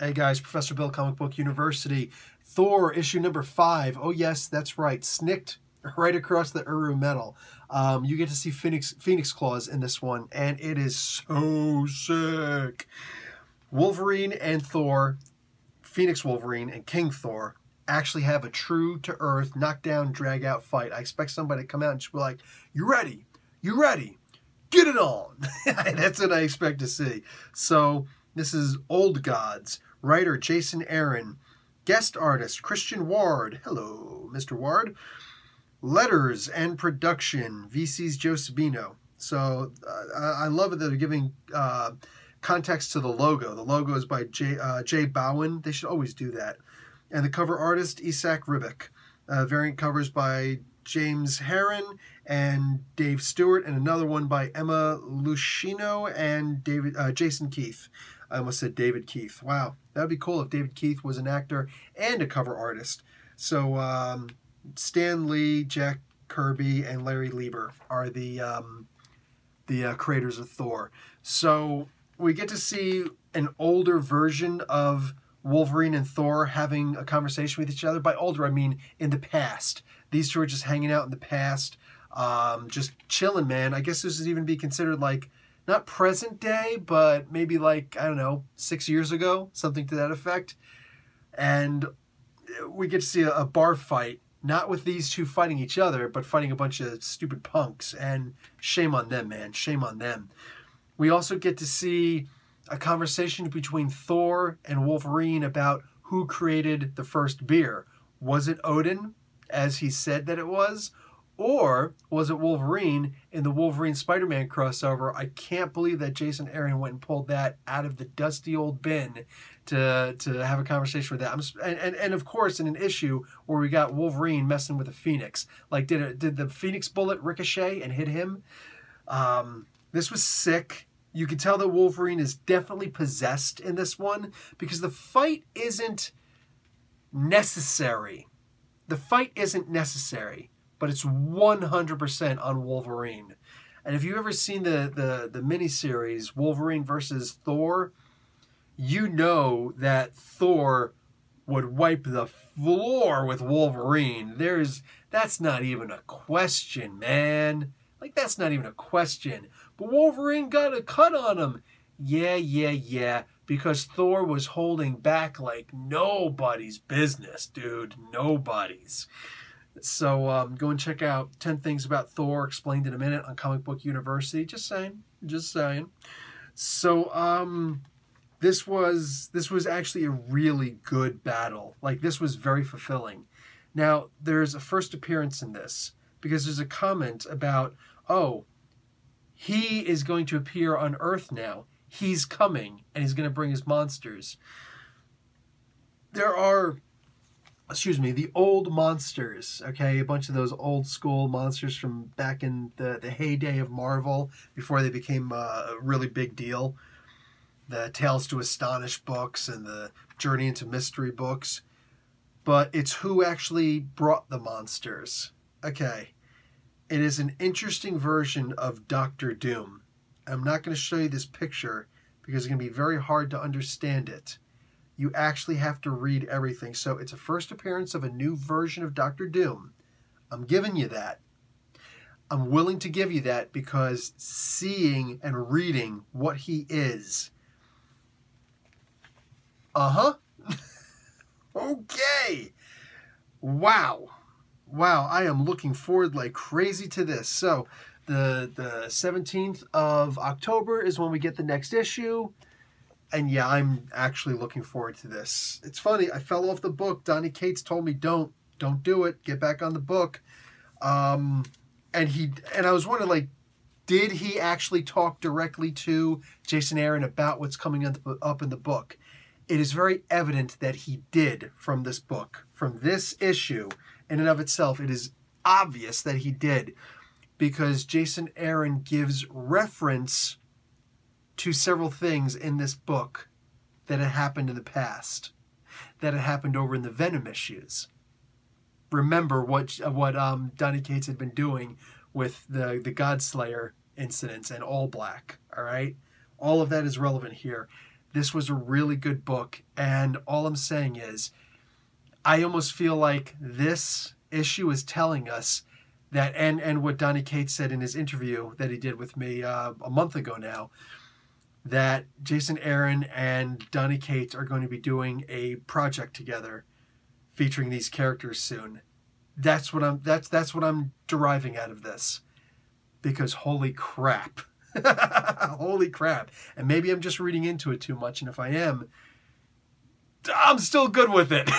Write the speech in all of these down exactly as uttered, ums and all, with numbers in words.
Hey guys, Professor Bill, Comic Book University. Thor, issue number five. Oh yes, that's right. Snicked right across the Uru metal. Um, you get to see Phoenix, Phoenix Claws in this one, and it is so sick. Wolverine and Thor, Phoenix Wolverine and King Thor, actually have a true-to-earth, knock-down, drag-out fight. I expect somebody to come out and just be like, you ready? You ready? Get it on! That's what I expect to see. So, this is Old Gods. Writer Jason Aaron, guest artist Christian Ward, hello Mister Ward, letters and production V C's Joe Sabino. So uh, I love it that they're giving uh, context to the logo. The logo is by J. Uh, Jay Bowen, they should always do that. And the cover artist Isak Ribic, uh, variant covers by James Heron and Dave Stewart, and another one by Emma Lushino and David uh, Jason Keith. I almost said David Keith. Wow, that would be cool if David Keith was an actor and a cover artist. So um, Stan Lee, Jack Kirby, and Larry Lieber are the um, the uh, creators of Thor. So we get to see an older version of Wolverine and Thor having a conversation with each other. By older, I mean in the past. These two are just hanging out in the past, um, just chilling, man. I guess this would even be considered like, not present day, but maybe like, I don't know, six years ago, something to that effect. And we get to see a, a bar fight, not with these two fighting each other, but fighting a bunch of stupid punks. And shame on them, man. Shame on them. We also get to see a conversation between Thor and Wolverine about who created the first beer. Was it Odin, as he said that it was, or was it Wolverine in the Wolverine-Spider-Man crossover? I can't believe that Jason Aaron went and pulled that out of the dusty old bin to to have a conversation with that. I'm, and, and, and of course, in an issue where we got Wolverine messing with a Phoenix. Like, did, it, did the Phoenix bullet ricochet and hit him? Um, this was sick. You can tell that Wolverine is definitely possessed in this one because the fight isn't necessary. The fight isn't necessary, but it's one hundred percent on Wolverine. And if you've ever seen the, the, the miniseries Wolverine versus Thor, you know that Thor would wipe the floor with Wolverine. There's, that's not even a question, man. Like, that's not even a question. But Wolverine got a cut on him. Yeah, yeah, yeah. Because Thor was holding back like nobody's business, dude. Nobody's. So um, go and check out ten Things About Thor Explained in a Minute on Comic Book University. Just saying. Just saying. So um, this was this was actually a really good battle. Like, this was very fulfilling. Now, there's a first appearance in this, because there's a comment about, oh, he is going to appear on Earth now. He's coming, and he's going to bring his monsters. There are, excuse me, the old monsters, okay? A bunch of those old-school monsters from back in the, the heyday of Marvel, before they became a really big deal. The Tales to Astonish books and the Journey into Mystery books. But it's who actually brought the monsters. Okay, it is an interesting version of Doctor Doom. I'm not going to show you this picture because it's going to be very hard to understand it. You actually have to read everything. So it's a first appearance of a new version of Doctor Doom. I'm giving you that. I'm willing to give you that because seeing and reading what he is. Uh-huh. Okay. Wow. Wow, I am looking forward like crazy to this. So the the seventeenth of October is when we get the next issue. And yeah, I'm actually looking forward to this. It's funny, I fell off the book. Donny Cates told me, don't, don't do it. Get back on the book. Um, and he and I was wondering, like, did he actually talk directly to Jason Aaron about what's coming up in the book? It is very evident that he did from this book, from this issue. In and of itself, it is obvious that he did, because Jason Aaron gives reference to several things in this book that had happened in the past, that had happened over in the Venom issues. Remember what what um, Donny Cates had been doing with the, the God Slayer incidents and All Black, all right? All of that is relevant here. This was a really good book, and all I'm saying is I almost feel like this issue is telling us that, and, and what Donny Cates said in his interview that he did with me uh, a month ago now, that Jason Aaron and Donny Cates are going to be doing a project together featuring these characters soon. That's what I'm that's that's what I'm deriving out of this. Because holy crap. Holy crap. And maybe I'm just reading into it too much, and if I am, I'm still good with it.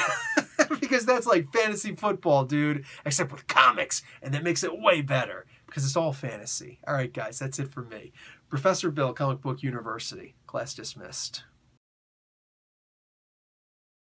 Because that's like fantasy football, dude, except with comics, and that makes it way better because it's all fantasy. All right, guys, that's it for me. Professor Bill, Comic Book University. Class dismissed.